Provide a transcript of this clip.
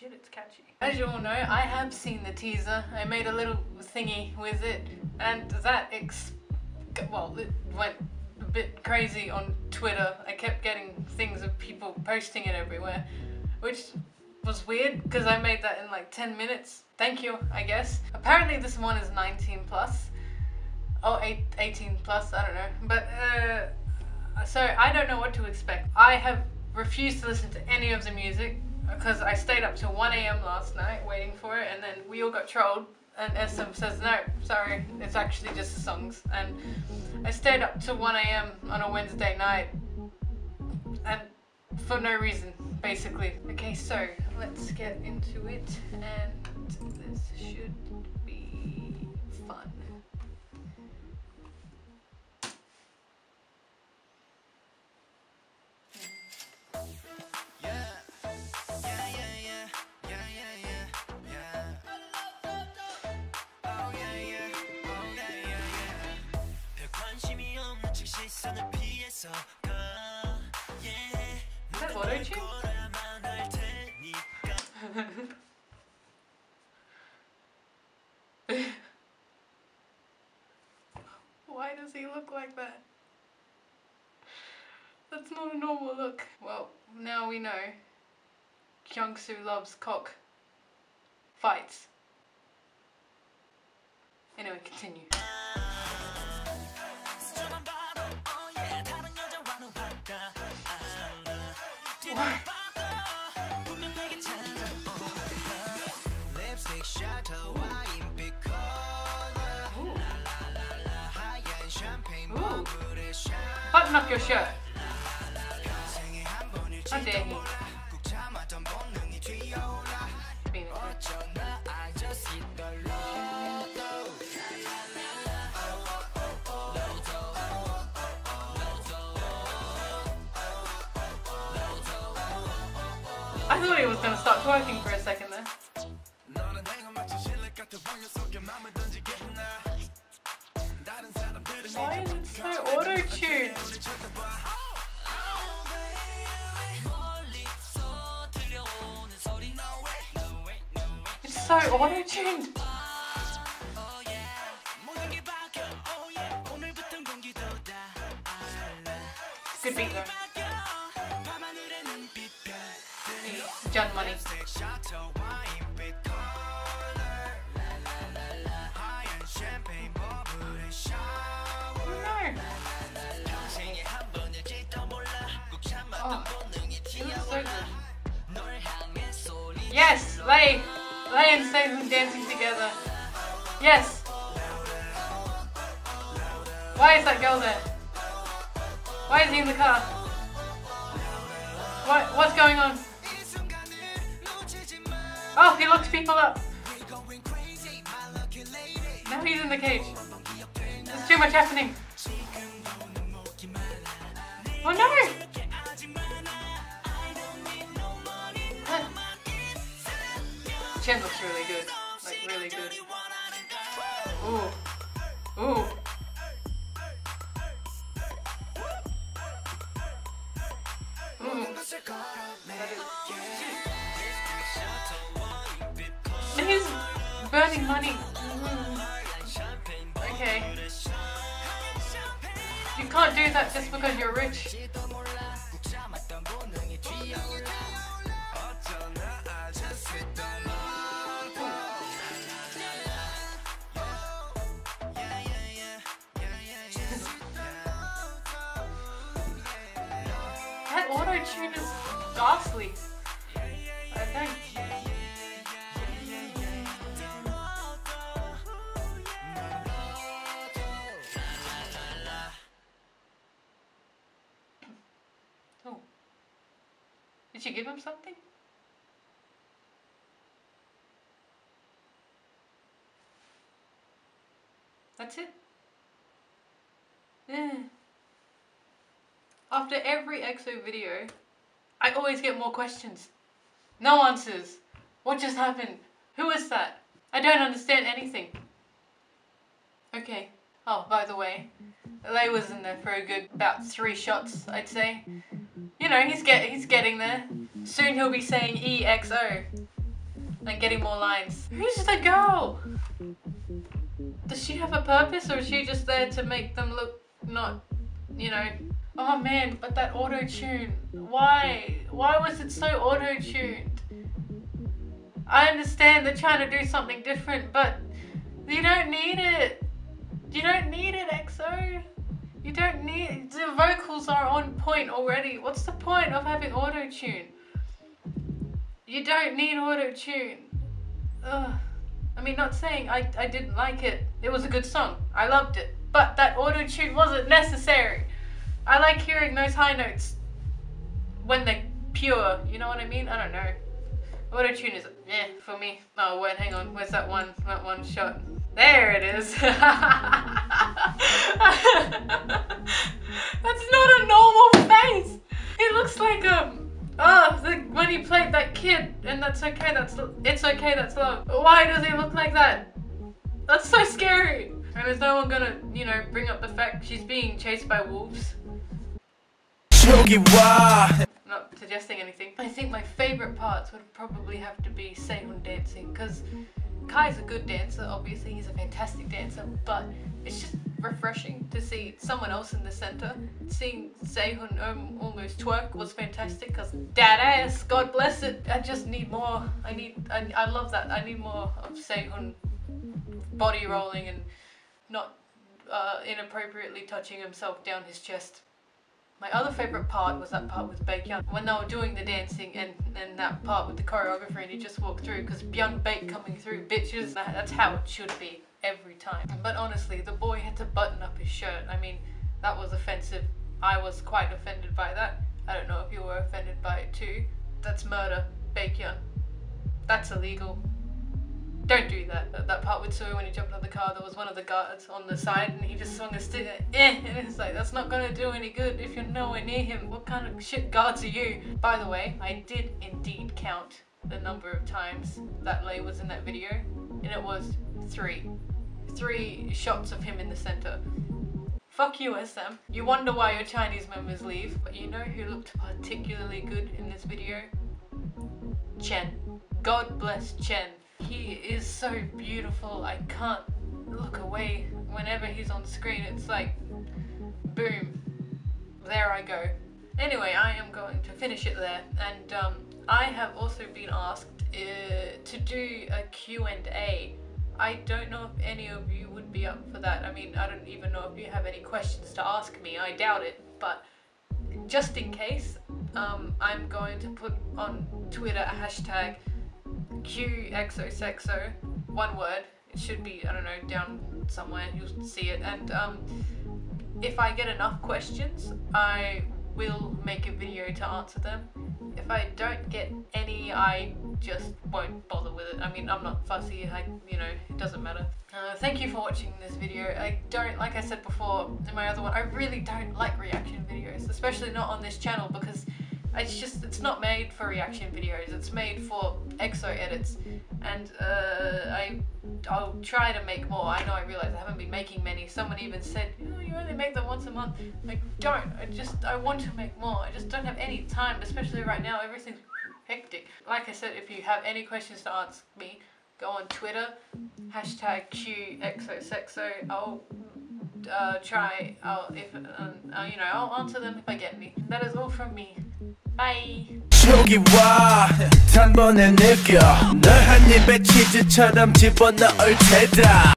shit, it's catchy. As you all know, I have seen the teaser. I made a little thingy with it, and that it went a bit crazy on Twitter. I kept getting things of people posting it everywhere, which was weird because I made that in like 10 minutes. Thank you, I guess. Apparently this one is 19+. Oh, 18+, I don't know. But, so I don't know what to expect. I have refused to listen to any of the music because I stayed up till 1 AM last night waiting for it, and then we all got trolled and SM says, no, sorry, it's actually just the songs. And I stayed up till 1 AM on a Wednesday night and for no reason, basically. Okay, so let's get into it, and this should be fun. Is that auto-tune? Why does he look like that? That's not a normal look. Well, now we know. Kyungsoo loves cock. Fights. Anyway, continue. Button up your shirt. How dare he? I thought he was gonna start twerking for a second there. Why is it so auto-tuned? It's so auto-tuned. Good beat though. John Money. Yes, Lay and Sehun dancing together. Yes. Why is that girl there? Why is he in the car? What's going on? Oh, he locked people up. Now he's in the cage. There's too much happening. Oh no! Chen looks really good, like really good. Ooh, ooh. Ooh. And he's burning money. Ooh. Okay. You can't do that just because you're rich. Auto-tune is ghastly. I think. Oh. Did you give him something? That's it? Yeah. After every EXO video, I always get more questions. No answers. What just happened? Who is that? I don't understand anything. Okay. Oh, by the way, Lay was in there for a good about 3 shots, I'd say. You know, he's getting there. Soon he'll be saying EXO. and getting more lines. Who's the girl? Does she have a purpose, or is she just there to make them look not, you know? Oh man, but that auto-tune. Why was it so auto-tuned? I understand they're trying to do something different, but you don't need it. You don't need it, EXO. You don't need, the vocals are on point already. What's the point of having auto-tune? You don't need auto-tune. Ugh. I mean, not saying I didn't like it. It was a good song. I loved it. But that auto-tune wasn't necessary. I like hearing those high notes when they're pure. You know what I mean? I don't know. Auto-tune is, yeah, for me. Oh, wait, hang on. Where's that one? That one shot. There it is. That's not a normal face. It looks like a... Oh, when he played that kid, and That's Okay, That's... It's Okay, That's Love. Why does he look like that? That's so scary. And is no one gonna, you know, bring up the fact she's being chased by wolves? Not suggesting anything. I think my favorite parts would probably have to be Sehun dancing, because Kai's a good dancer, obviously, he's a fantastic dancer, but it's just refreshing to see someone else in the center. Seeing Sehun almost twerk was fantastic, because that ass, God bless it. I just need more. I love that. I need more of Sehun body rolling and not inappropriately touching himself down his chest. My other favourite part was that part with Baekhyun, when they were doing the dancing and that part with the choreographer and he just walked through, because Byung Baek coming through, bitches. That's how it should be every time. But honestly, the boy had to button up his shirt. I mean, that was offensive. I was quite offended by that. I don't know if you were offended by it too. That's murder, Baekhyun. That's illegal. Don't do that. That part with Sehun when he jumped out of the car, there was one of the guards on the side and he just swung a stick and it's like, that's not gonna do any good if you're nowhere near him. What kind of shit guards are you? By the way, I did indeed count the number of times that Lay was in that video, and it was three. Three shots of him in the center. Fuck you, SM. You wonder why your Chinese members leave, but you know who looked particularly good in this video? Chen. God bless Chen. He is so beautiful, I can't look away. Whenever he's on screen, it's like, boom, there I go. Anyway, I am going to finish it there. And I have also been asked to do a Q&A. I don't know if any of you would be up for that. I mean, I don't even know if you have any questions to ask me. I doubt it, but just in case, I'm going to put on Twitter a hashtag QXOSEXO, one word. It should be, I don't know, down somewhere, you'll see it. And if I get enough questions, I will make a video to answer them. If I don't get any, I just won't bother with it. I mean, I'm not fussy, you know, it doesn't matter. Thank you for watching this video. I don't, like I said before in my other one, I really don't like reaction videos, especially not on this channel, because it's just, it's not made for reaction videos, it's made for EXO edits. And I'll try to make more. I know, I realise I haven't been making many. Someone even said, oh, you only make them once a month. Like, don't, I want to make more. I just don't have any time, especially right now, everything's hectic. Like I said, if you have any questions to ask me, go on Twitter, hashtag QXOSEXO, I'll you know, I'll answer them if I get any. That is all from me. 여기 와 단번에 느껴 널 한 입에 치즈처럼 집어넣을 테다